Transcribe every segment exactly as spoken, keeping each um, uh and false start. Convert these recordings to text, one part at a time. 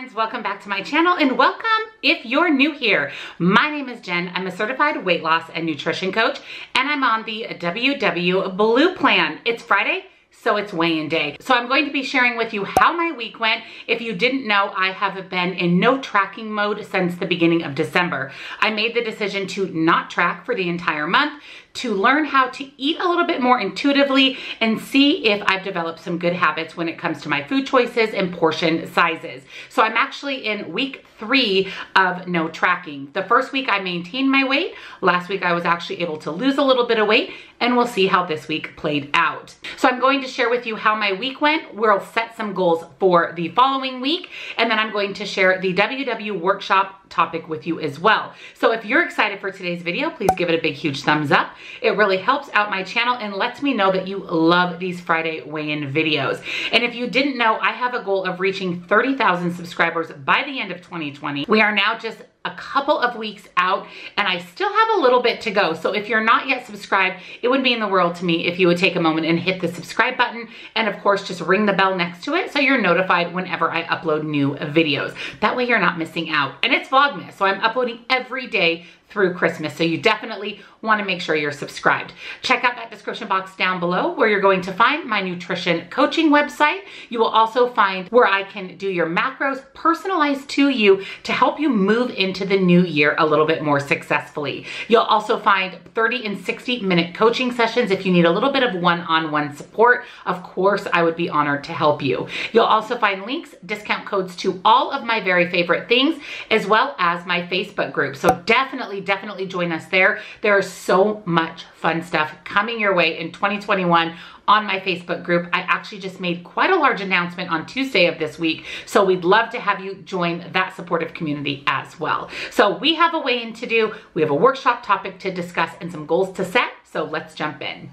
friends, welcome back to my channel and welcome if you're new here. My name is Jen. I'm a certified weight loss and nutrition coach and I'm on the W W Blue Plan. It's Friday, so it's weigh-in day. So I'm going to be sharing with you how my week went. If you didn't know, I have been in no tracking mode since the beginning of December. I made the decision to not track for the entire month to learn how to eat a little bit more intuitively and see if I've developed some good habits when it comes to my food choices and portion sizes. So I'm actually in week three of no tracking. The first week I maintained my weight. Last week I was actually able to lose a little bit of weight and we'll see how this week played out. So I'm going to share with you how my week went. We'll set some goals for the following week and then I'm going to share the W W workshop topic with you as well. So if you're excited for today's video, please give it a big, huge thumbs up. It really helps out my channel and lets me know that you love these Friday weigh-in videos. And if you didn't know, I have a goal of reaching thirty thousand subscribers by the end of twenty twenty. We are now just a couple of weeks out and I still have a little bit to go. So if you're not yet subscribed, it would mean the world to me if you would take a moment and hit the subscribe button and of course just ring the bell next to it so you're notified whenever I upload new videos. That way you're not missing out. And it's Vlogmas, so I'm uploading every day through Christmas, so you definitely want to make sure you're subscribed. Check out that description box down below where you're going to find my nutrition coaching website. You will also find where I can do your macros personalized to you to help you move into the new year a little bit more successfully. You'll also find thirty and sixty minute coaching sessions if you need a little bit of one-on-one support. Of course, I would be honored to help you. You'll also find links, discount codes to all of my very favorite things, as well as my Facebook group. So definitely definitely join us there. There is so much fun stuff coming your way in twenty twenty-one on my Facebook group. I actually just made quite a large announcement on Tuesday of this week, so we'd love to have you join that supportive community as well. So we have a weigh-in to do, we have a workshop topic to discuss and some goals to set, so let's jump in.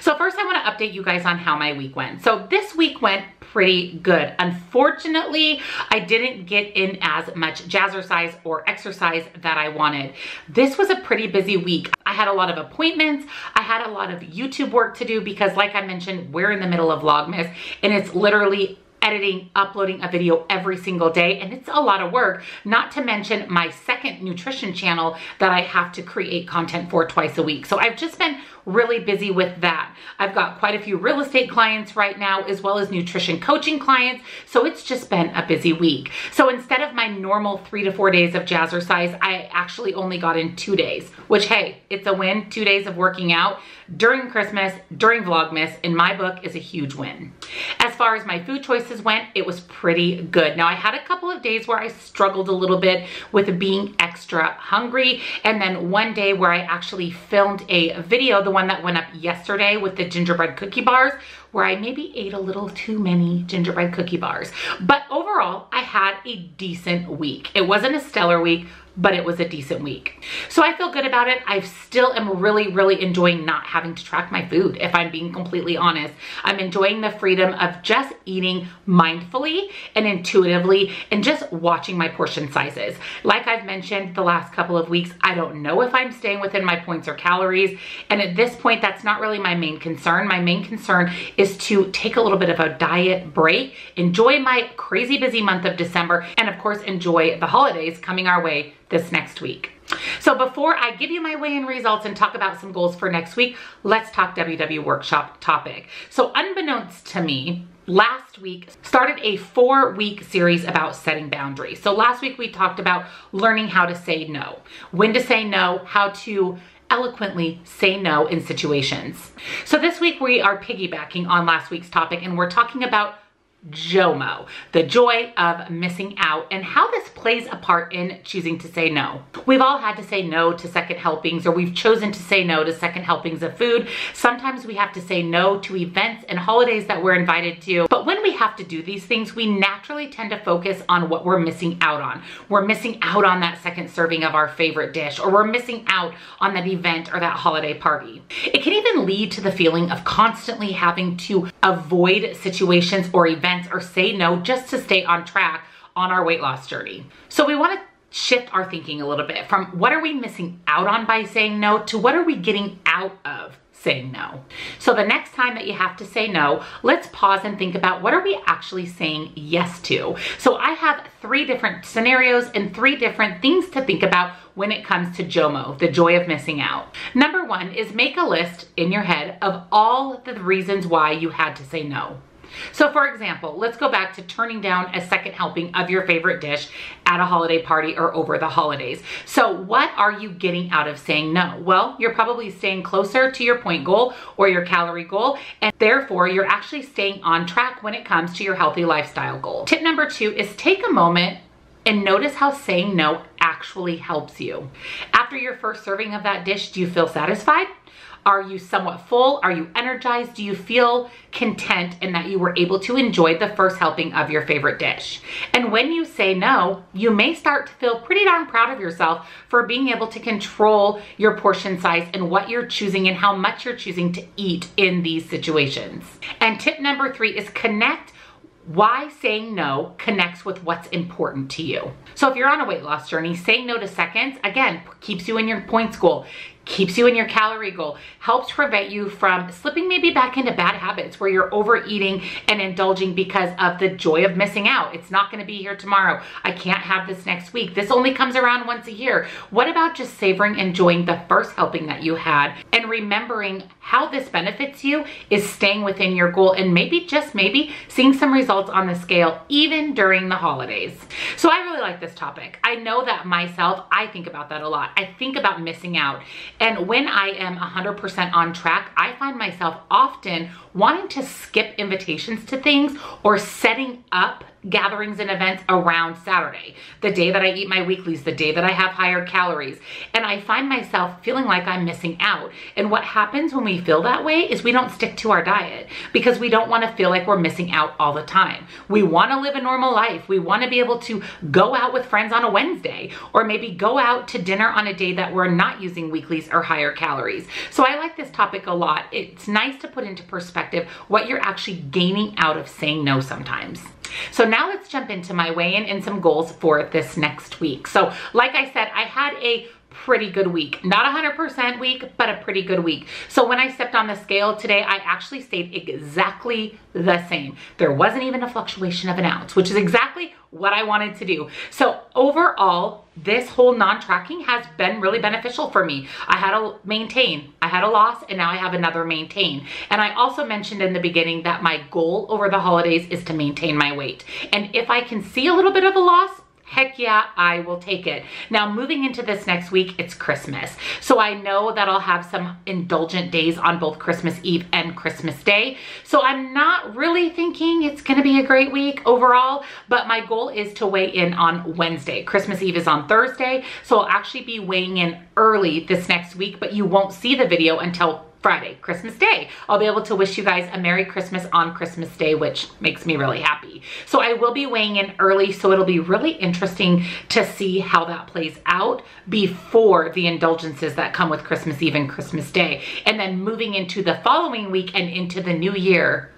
So first I want to update you guys on how my week went. So this week went pretty good. Unfortunately, I didn't get in as much jazzercise or exercise that I wanted. This was a pretty busy week. I had a lot of appointments. I had a lot of YouTube work to do because like I mentioned, we're in the middle of Vlogmas and it's literally editing, uploading a video every single day, and it's a lot of work, not to mention my second nutrition channel that I have to create content for twice a week. So I've just been really busy with that. I've got quite a few real estate clients right now, as well as nutrition coaching clients, so it's just been a busy week. So instead of my normal three to four days of jazzercise, I actually only got in two days, which hey, it's a win. Two days of working out during Christmas, during Vlogmas, in my book is a huge win. As far as my food choices went, it was pretty good. Now I had a couple of days where I struggled a little bit with being extra hungry, and then one day where I actually filmed a video, the one that went up yesterday with the gingerbread cookie bars, where I maybe ate a little too many gingerbread cookie bars. But overall, I had a decent week. It wasn't a stellar week, but it was a decent week. So I feel good about it. I still am really, really enjoying not having to track my food, if I'm being completely honest. I'm enjoying the freedom of just eating mindfully and intuitively and just watching my portion sizes. Like I've mentioned the last couple of weeks, I don't know if I'm staying within my points or calories. And at this point, that's not really my main concern. My main concern is to take a little bit of a diet break, enjoy my crazy busy month of December, and of course, enjoy the holidays coming our way this next week. So before I give you my weigh-in results and talk about some goals for next week, let's talk W W workshop topic. So unbeknownst to me, last week started a four week series about setting boundaries. So last week we talked about learning how to say no, when to say no, how to eloquently say no in situations. So this week we are piggybacking on last week's topic and we're talking about JOMO, the joy of missing out, and how this plays a part in choosing to say no. We've all had to say no to second helpings, or we've chosen to say no to second helpings of food. Sometimes we have to say no to events and holidays that we're invited to, but when we have to do these things, we naturally tend to focus on what we're missing out on. We're missing out on that second serving of our favorite dish, or we're missing out on that event or that holiday party. It can even lead to the feeling of constantly having to avoid situations or events or say no just to stay on track on our weight loss journey. So we want to shift our thinking a little bit from what are we missing out on by saying no to what are we getting out of saying no. So the next time that you have to say no, let's pause and think about what are we actually saying yes to. So I have three different scenarios and three different things to think about when it comes to JOMO, the joy of missing out. Number one is make a list in your head of all the reasons why you had to say no. So for example, let's go back to turning down a second helping of your favorite dish at a holiday party or over the holidays. So what are you getting out of saying no? Well, you're probably staying closer to your point goal or your calorie goal, and therefore you're actually staying on track when it comes to your healthy lifestyle goal. Tip number two is take a moment and notice how saying no actually helps you. After your first serving of that dish, do you feel satisfied? Are you somewhat full? Are you energized? Do you feel content in that you were able to enjoy the first helping of your favorite dish? And when you say no, you may start to feel pretty darn proud of yourself for being able to control your portion size and what you're choosing and how much you're choosing to eat in these situations. And tip number three is connect why saying no connects with what's important to you. So if you're on a weight loss journey, saying no to seconds, again, keeps you in your points goal, keeps you in your calorie goal, helps prevent you from slipping maybe back into bad habits where you're overeating and indulging because of the joy of missing out. It's not gonna be here tomorrow. I can't have this next week. This only comes around once a year. What about just savoring, enjoying the first helping that you had and remembering how this benefits you is staying within your goal and maybe, just maybe, seeing some results on the scale even during the holidays. So I really like this topic. I know that myself, I think about that a lot. I think about missing out. And when I am one hundred percent on track, I find myself often wanting to skip invitations to things or setting up gatherings and events around Saturday, the day that I eat my weeklies, the day that I have higher calories. And I find myself feeling like I'm missing out. And what happens when we feel that way is we don't stick to our diet because we don't want to feel like we're missing out all the time. We want to live a normal life. We want to be able to go out with friends on a Wednesday or maybe go out to dinner on a day that we're not using weeklies or higher calories. So I like this topic a lot. It's nice to put into perspective what you're actually gaining out of saying no sometimes. So now let's jump into my weigh-in and some goals for this next week. So like I said, I had a pretty good week. Not a one hundred percent week, but a pretty good week. So when I stepped on the scale today, I actually stayed exactly the same. There wasn't even a fluctuation of an ounce, which is exactly what I wanted to do. So overall, this whole non-tracking has been really beneficial for me. I had a maintain, I had a loss, and now I have another maintain. And I also mentioned in the beginning that my goal over the holidays is to maintain my weight. And if I can see a little bit of a loss, heck yeah, I will take it. Now moving into this next week, it's Christmas. So I know that I'll have some indulgent days on both Christmas Eve and Christmas Day. So I'm not really thinking it's gonna be a great week overall, but my goal is to weigh in on Wednesday. Christmas Eve is on Thursday, so I'll actually be weighing in early this next week, but you won't see the video until Friday, Christmas Day. I'll be able to wish you guys a Merry Christmas on Christmas Day, which makes me really happy. So I will be weighing in early, so it'll be really interesting to see how that plays out before the indulgences that come with Christmas Eve and Christmas Day. And then moving into the following week and into the new year,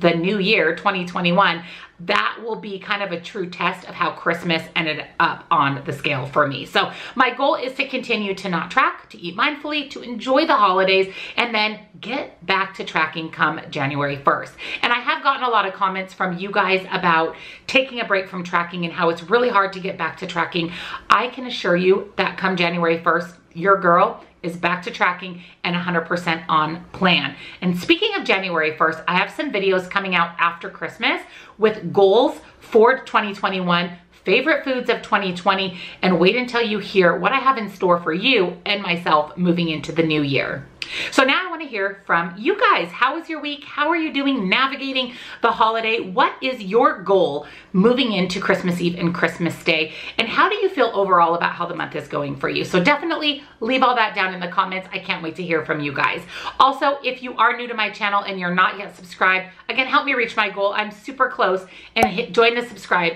the new year, twenty twenty-one, that will be kind of a true test of how Christmas ended up on the scale for me. So my goal is to continue to not track, to eat mindfully, to enjoy the holidays, and then get back to tracking come January first. And I have gotten a lot of comments from you guys about taking a break from tracking and how it's really hard to get back to tracking. I can assure you that come January first, your girl is back to tracking and one hundred percent on plan. And speaking of January first, I have some videos coming out after Christmas with goals for twenty twenty-one, favorite foods of twenty twenty, and wait until you hear what I have in store for you and myself moving into the new year. So now I want to hear from you guys. How was your week? How are you doing navigating the holiday? What is your goal moving into Christmas Eve and Christmas Day? And how do you feel overall about how the month is going for you? So definitely leave all that down in the comments. I can't wait to hear from you guys. Also, if you are new to my channel and you're not yet subscribed, again, help me reach my goal. I'm super close, and hit join the subscribe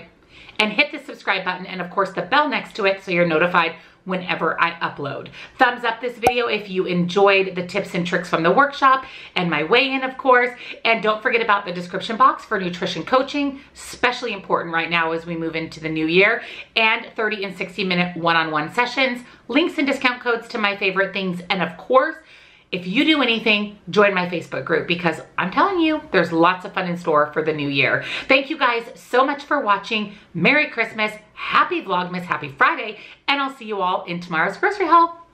and hit the subscribe button and of course the bell next to it so you're notified whenever I upload. Thumbs up this video if you enjoyed the tips and tricks from the workshop and my weigh-in, of course. And don't forget about the description box for nutrition coaching, especially important right now as we move into the new year, and thirty and sixty minute one-on-one sessions, links and discount codes to my favorite things. And of course, if you do anything, join my Facebook group, because I'm telling you, there's lots of fun in store for the new year. Thank you guys so much for watching. Merry Christmas, happy Vlogmas, happy Friday, and I'll see you all in tomorrow's grocery haul.